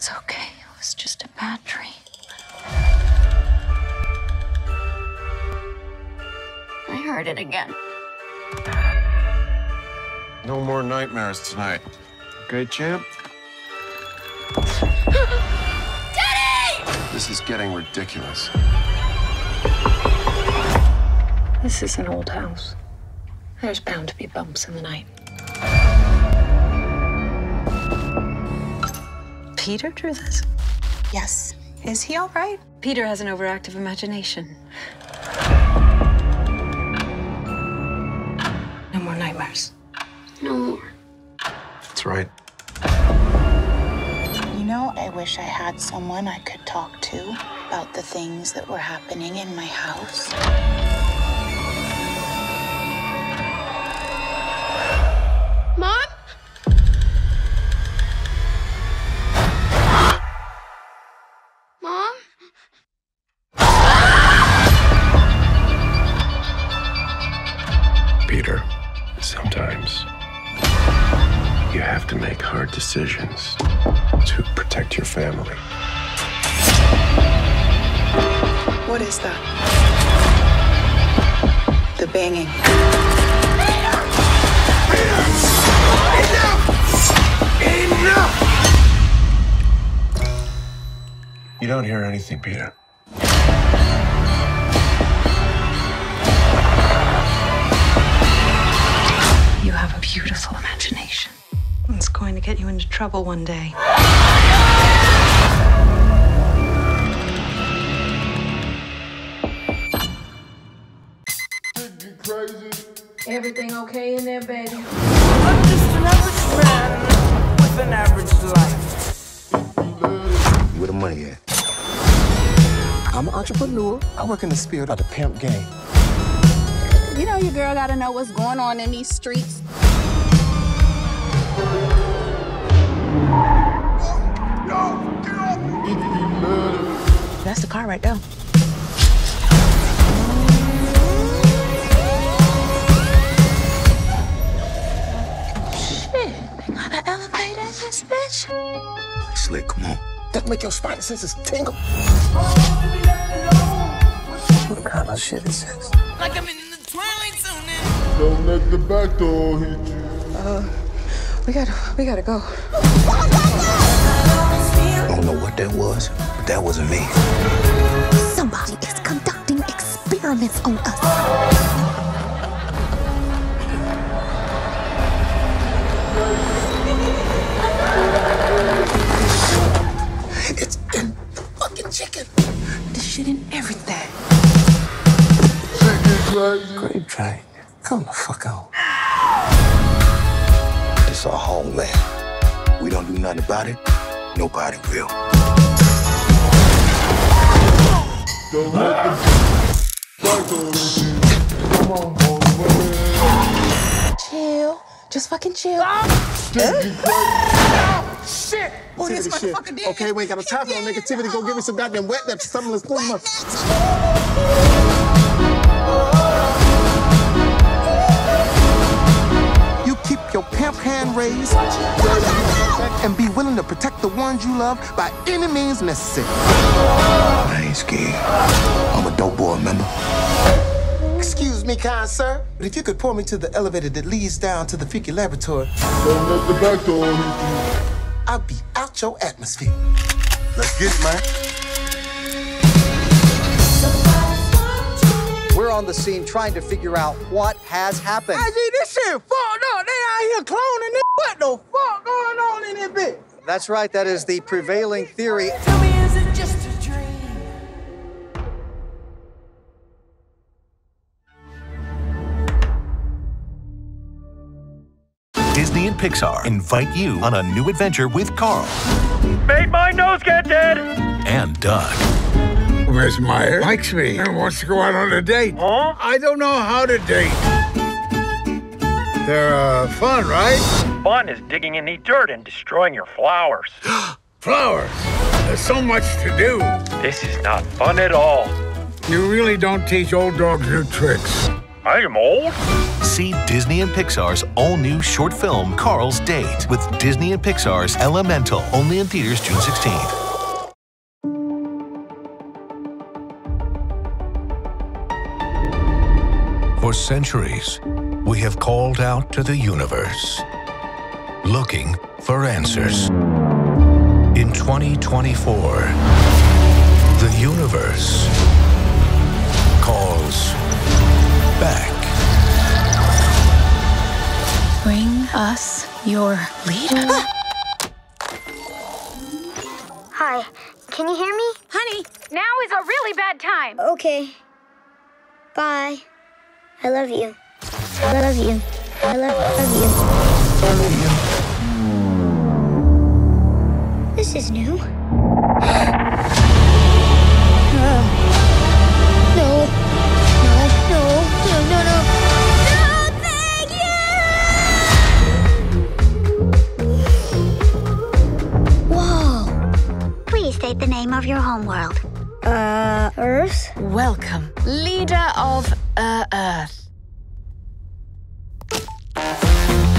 It's okay, it was just a bad dream. I heard it again. No more nightmares tonight. Okay, champ? Daddy! This is getting ridiculous. This is an old house. There's bound to be bumps in the night. Peter drew this? Yes. Is he all right? Peter has an overactive imagination. No more nightmares. No more. That's right. You know, I wish I had someone I could talk to about the things that were happening in my house. Sometimes you have to make hard decisions to protect your family. What is that? The banging. Peter! Peter! Enough! Enough! You don't hear anything, Peter. Beautiful imagination. It's going to get you into trouble one day. You crazy. Everything okay in there, baby? I'm just an average man with an average life. Where the money at? I'm an entrepreneur. I work in the spirit of the pimp game. You know your girl gotta know what's going on in these streets. That's the car right there. Shit, they got an elevator in this bitch. Slick, come on. That make your spider senses tingle. What kind of shit is this? Like I'm in the Twilight Zone now. Don't let the back door hit you. We gotta go. I don't know what that was, but that wasn't me. Somebody is conducting experiments on us. It's in fucking chicken. This shit in everything. Grape train. Come the fuck out. It's our homeland. We don't do nothing about it. Nobody will. Don't let the chill. Just fucking chill. Oh, shit. Oh, this motherfucker did. Okay, we ain't got no time for no negativity. Go give me some goddamn wet naps. Something that's 3 months. Your pimp hand raised, and be willing to protect the ones you love by any means necessary. I ain't scared. I'm a dope boy, remember? Excuse me, kind sir, but if you could pull me to the elevator that leads down to the freaky laboratory, don't let the back door hit you. I'll be out your atmosphere. Let's get mine. We're on the scene trying to figure out what has happened. I see this shit fucked up. Here cloning this. What the fuck going on in this bitch? That's right, that is the prevailing theory. Tell me, is it just a dream? Disney and Pixar invite you on a new adventure with Carl. Made my nose get dead! And Doug. Miss Meyer likes me and wants to go out on a date. Huh? I don't know how to date. They're fun, right? Fun is digging in the dirt and destroying your flowers. Flowers! There's so much to do. This is not fun at all. You really don't teach old dogs new tricks. I am old. See Disney and Pixar's all-new short film, Carl's Date, with Disney and Pixar's Elemental, only in theaters June 16th. For centuries, we have called out to the universe, looking for answers. In 2024, the universe calls back. Bring us your leader. Hi, can you hear me? Honey, now is a really bad time. Okay, bye. I love you. I love you. I love you. I love you. This is new. No, thank you! Whoa. Please state the name of your homeworld. Earth? Welcome, leader of Earth.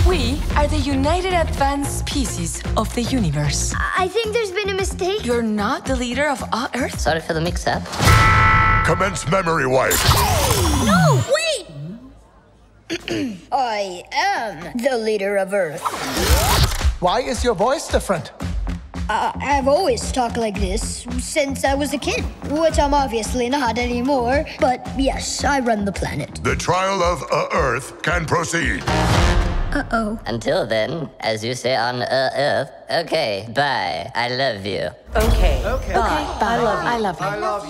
We are the United Advanced Species of the Universe. I think there's been a mistake. You're not the leader of Earth? Sorry for the mix-up. Commence memory wipe. No, wait! I am the leader of Earth. Why is your voice different? I've always talked like this since I was a kid, which I'm obviously not anymore, but yes, I run the planet. The trial of Earth can proceed. Uh-oh. Until then, as you say on Earth, okay, bye, I love you. Okay, okay. Bye. Bye. I love you. I love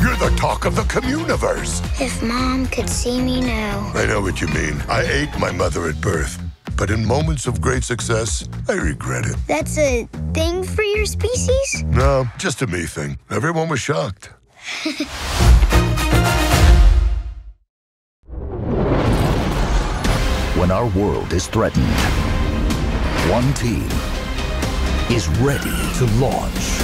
you. You're the talk of the communiverse. If Mom could see me now. I know what you mean. I ate my mother at birth. But in moments of great success, I regret it. That's a thing for your species? No, just a me thing. Everyone was shocked. When our world is threatened, one team is ready to launch.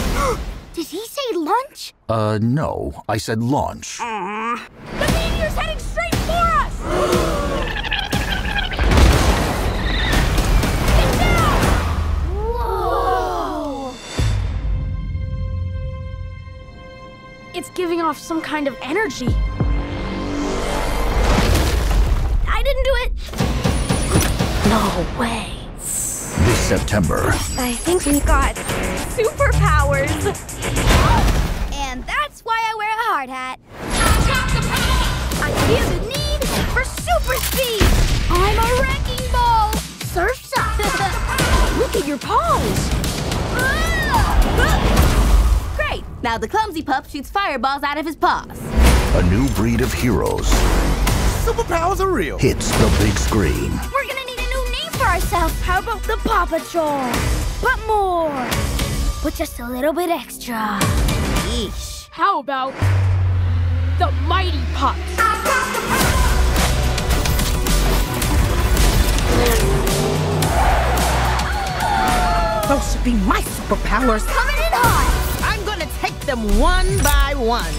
Did he say lunch? No, I said launch. The meteor's heading straight for us! It's giving off some kind of energy. I didn't do it! No way. This September. I think we've got superpowers. And that's why I wear a hard hat. I feel the need for super speed. I'm a wrecking ball. Surf's up. Look at your paws. Now the clumsy pup shoots fireballs out of his paws. A new breed of heroes. Superpowers are real. Hits the big screen. We're gonna need a new name for ourselves. How about the Paw Patrol? But more. But just a little bit extra. Yeesh. How about the Mighty Pups? Those should be my superpowers. Coming in hot. Take them one by one.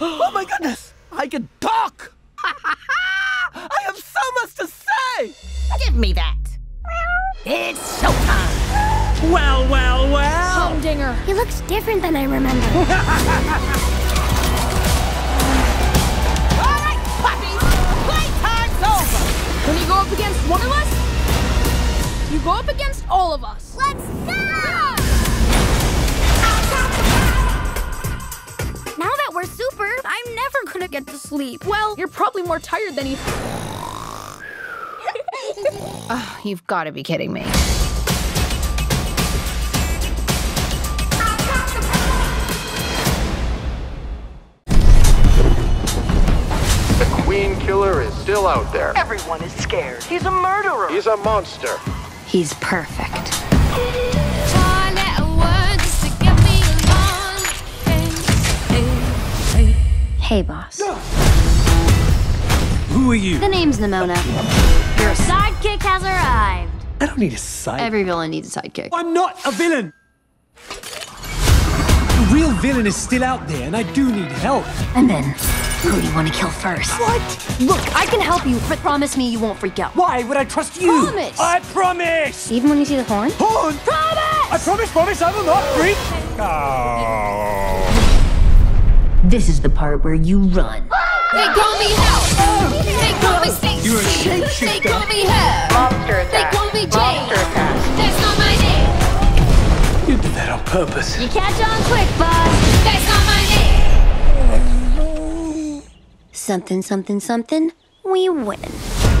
Oh my goodness! I can talk! I have so much to say! Give me that. It's showtime! Well, well, well! Humdinger. He looks different than I remember. All right, puppies! Playtime's over! When you go up against one of us, you go up against all of us. Let's go! Now that we're super, I'm never gonna get to sleep. Well, you're probably more tired than you... Oh, you've got to be kidding me. The Queen Killer is still out there. Everyone is scared. He's a murderer. He's a monster. He's perfect. Hey, boss. Who are you? The name's Nimona. Your sidekick has arrived. I don't need a sidekick. Every villain needs a sidekick. I'm not a villain! The real villain is still out there, and I do need help. And then, who do you want to kill first? What? Look, I can help you, but promise me you won't freak out. Why would I trust you? Promise! I promise! Even when you see the horn? Horn! Promise! I promise, promise, I will not freak. Oh. This is the part where you run. They call me hell. Oh. They call me Stacey. You're a shapeshifter. They call me hell. Monster attack. They call me Jane. That's not my name. You did that on purpose. You catch on quick, boss. That's not my name. Something, something, something. We win.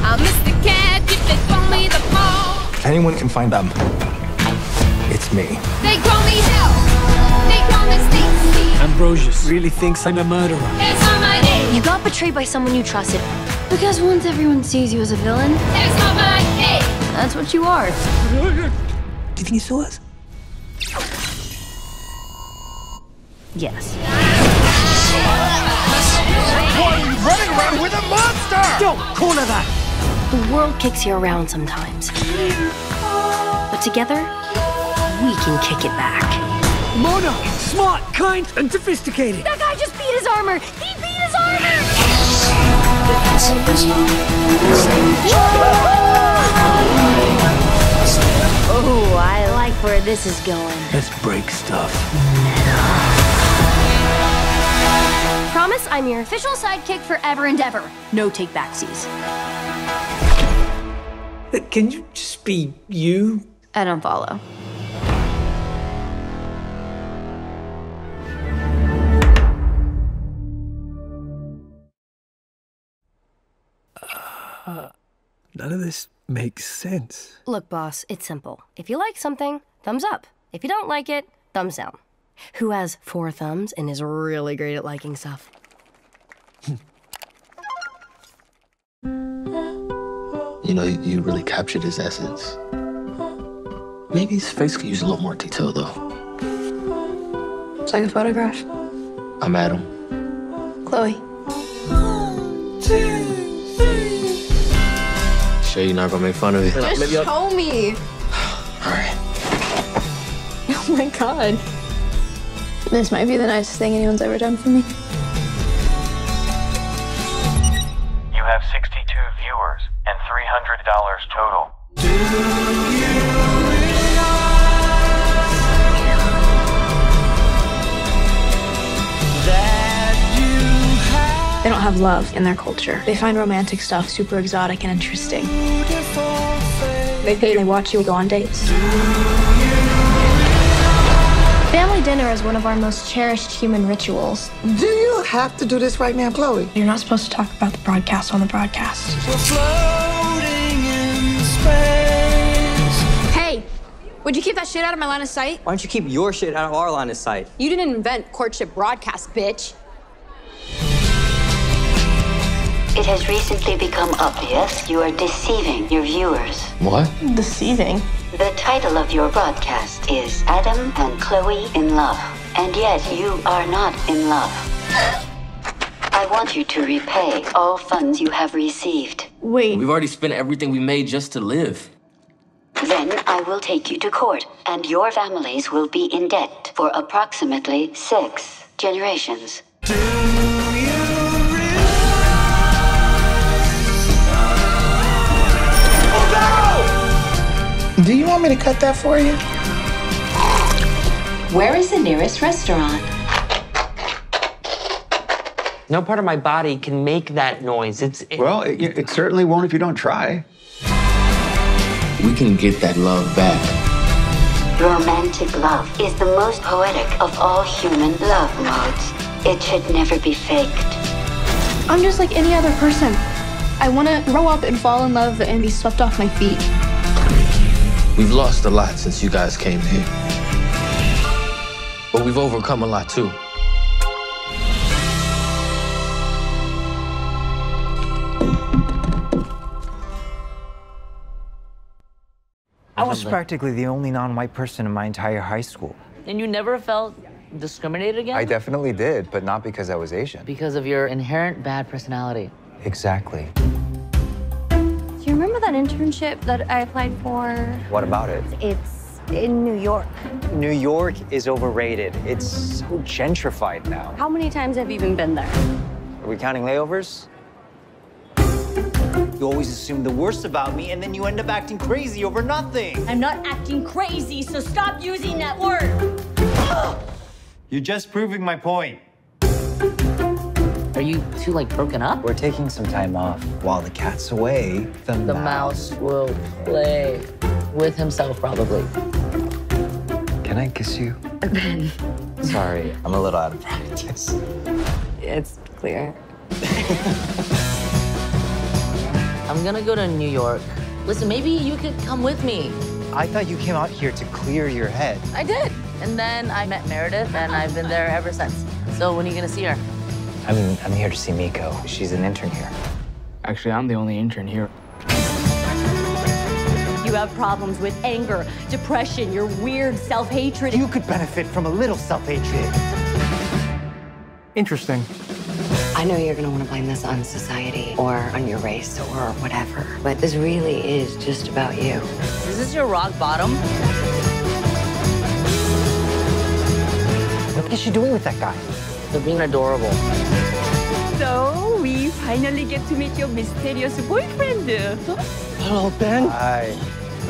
I'm Mr. Cat. If they call me the ball. If anyone can find them, it's me. They call me hell. They call me Stacey. Ambrosius really thinks I'm a murderer. That's not my name. You got betrayed by someone you trusted. Because once everyone sees you as a villain, that's not my name. That's what you are. Do you think he saw us? Yes. Why are you running around with a monster? Don't call her that. The world kicks you around sometimes. But together, we can kick it back. Mona, smart, kind, and sophisticated. That guy just beat his armor. He beat his armor! Oh, I like where this is going. Let's break stuff. Promise I'm your official sidekick forever and ever. No take-backsies. Can you just be you? I don't follow. None of this makes sense. Look, boss, it's simple. If you like something, thumbs up. If you don't like it, thumbs down. Who has 4 thumbs and is really great at liking stuff? You know, you really captured his essence. Maybe his face could use a little more detail, though. It's like a photograph. I'm Adam. Chloe. 1, 2, 3. Sure you're not gonna make fun of me? Just show me. All right. Oh my God. This might be the nicest thing anyone's ever done for me. You have 62 viewers and $300 total. Do you realize that you have? They don't have love in their culture. They find romantic stuff super exotic and interesting. They watch you go on dates. Family dinner is one of our most cherished human rituals. Do you have to do this right now, Chloe? You're not supposed to talk about the broadcast on the broadcast. We're floating in space. Hey, would you keep that shit out of my line of sight? Why don't you keep your shit out of our line of sight? You didn't invent courtship broadcast, bitch. It has recently become obvious you are deceiving your viewers. What? Deceiving? The title of your broadcast is Adam and Chloe in Love, and yet you are not in love. I want you to repay all funds you have received. Wait. We've already spent everything we made just to live. Then I will take you to court, and your families will be in debt for approximately 6 generations. Do you want me to cut that for you? Where is the nearest restaurant? No part of my body can make that noise. Well, it certainly won't if you don't try. We can get that love back. Romantic love is the most poetic of all human love modes. It should never be faked. I'm just like any other person. I want to grow up and fall in love and be swept off my feet. We've lost a lot since you guys came here. But we've overcome a lot, too. I was practically the only non-white person in my entire high school. And you never felt discriminated against? I definitely did, but not because I was Asian. Because of your inherent bad personality. Exactly. Do you remember that internship that I applied for? What about it? It's in New York? New York is overrated. It's so gentrified now. How many times have you even been there? Are we counting layovers? You always assume the worst about me, and then you end up acting crazy over nothing. I'm not acting crazy, so stop using that word. You're just proving my point. Are you two, like, broken up? We're taking some time off. While the cat's away, the mouse will play with himself, probably. Can I kiss you? Ben. Sorry, I'm a little out of practice. It's clear. I'm gonna go to New York. Listen, maybe you could come with me. I thought you came out here to clear your head. I did. And then I met Meredith, and I've been there ever since. So when are you gonna see her? I mean, I'm here to see Miko. She's an intern here. Actually, I'm the only intern here. You have problems with anger, depression, your weird self-hatred. You could benefit from a little self-hatred. Interesting. I know you're gonna wanna blame this on society or on your race or whatever, but this really is just about you. Is this your rock bottom? What is she doing with that guy? They're being adorable. So we finally get to meet your mysterious boyfriend. Hello, Ben. Hi.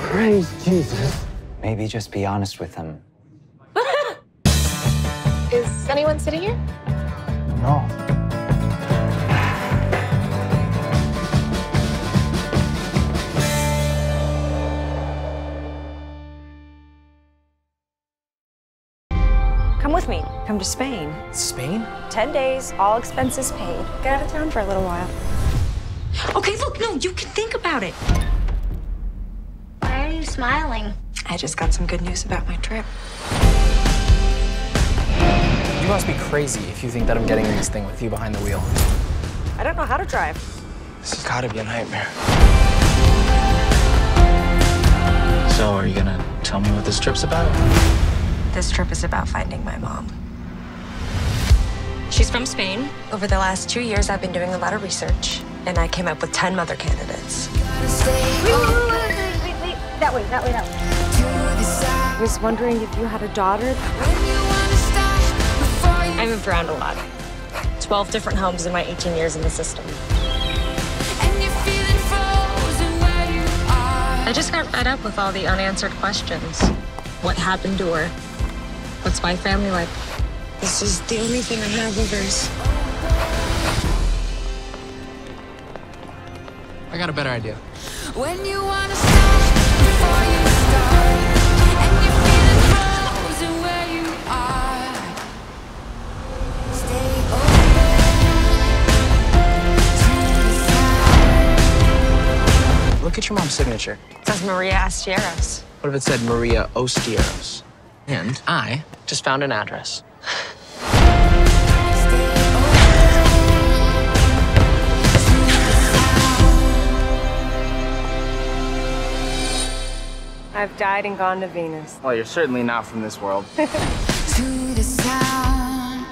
Praise Jesus. Maybe just be honest with him. Is anyone sitting here? No. Come with me. Come to Spain. Spain? 10 days, all expenses paid. Get out of town for a little while. Okay, look, no, you can think about it. Why are you smiling? I just got some good news about my trip. You must be crazy if you think that I'm getting in this thing with you behind the wheel. I don't know how to drive. This has got to be a nightmare. So are you going to tell me what this trip's about? This trip is about finding my mom. She's from Spain. Over the last 2 years, I've been doing a lot of research, and I came up with 10 mother candidates. Wait. That way. I was wondering if you had a daughter. I moved around a lot. 12 different homes in my 18 years in the system. I just got fed up with all the unanswered questions. What happened to her? What's my family like? This is the only thing I have with her. I got a better idea. When you wanna stop before you start, and you're feeling frozen where you are, stay open to the side. Look at your mom's signature. It says Maria Astieros. What if it said Maria Ostieros? And I just found an address. I've died and gone to Venus. Well, you're certainly not from this world. To the sound.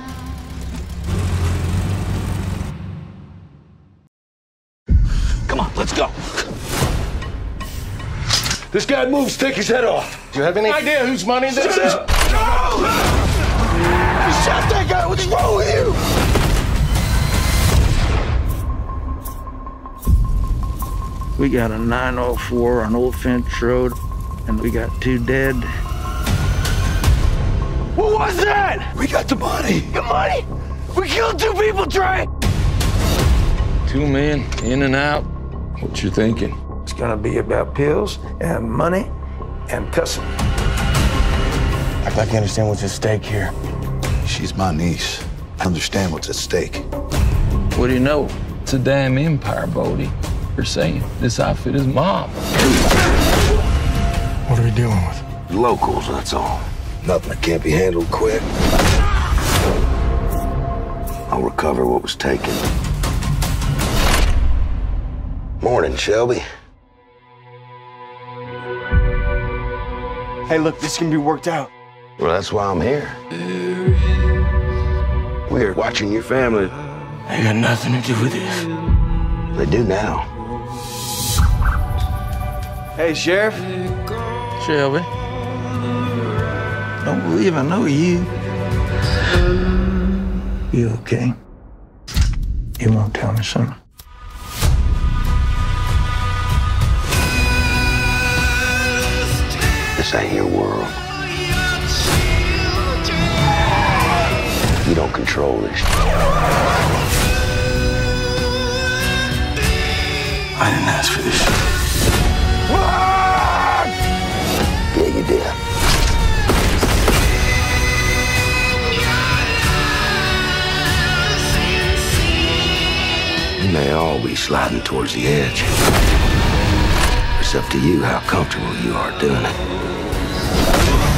Come on, let's go. This guy moves, take his head off. Do you have any idea whose money this is? No! You shot that guy, what's wrong with you? We got a 904 on Old Finch Road, and we got 2 dead. What was that? We got the body. The money? We killed 2 people, Trey! 2 men, in and out. What you thinking? It's gonna be about pills and money and cussing. Act like you understand what's at stake here. She's my niece. I understand what's at stake. What do you know? It's a damn empire, Bodie. You're saying this outfit is mom. What are we dealing with? Locals, that's all. Nothing that can't be handled quick. I'll recover what was taken. Morning, Shelby. Hey, look, this can be worked out. Well, that's why I'm here. We're watching your family. I got nothing to do with this. They do now. Hey, Sheriff. Shelby. don't believe I know you. You okay? You won't tell me something? This ain't your world. You don't control this. I didn't ask for this. What? Yeah, you did. You may all be sliding towards the edge. It's up to you how comfortable you are doing it.